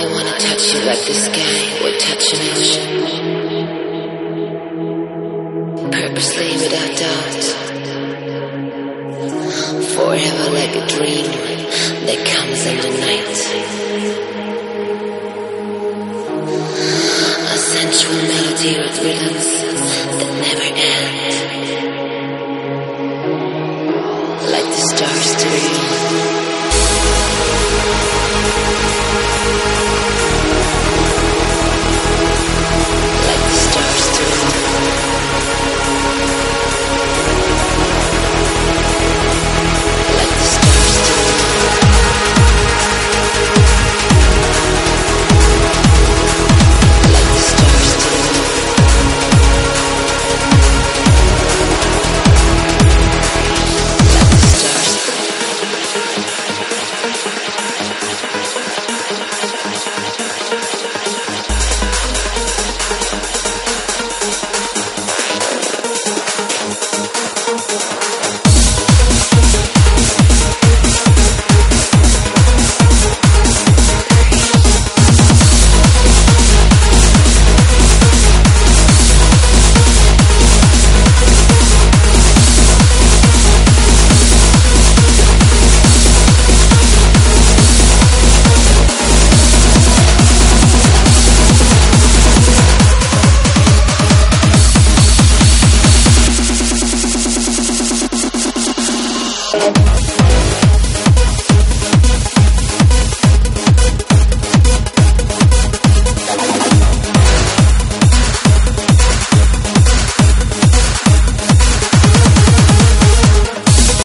I wanna touch you like this guy would touch an ocean, purposely without doubt, forever like a dream that comes in the night. A sensual melody with rhythms that never end, like the stars dream.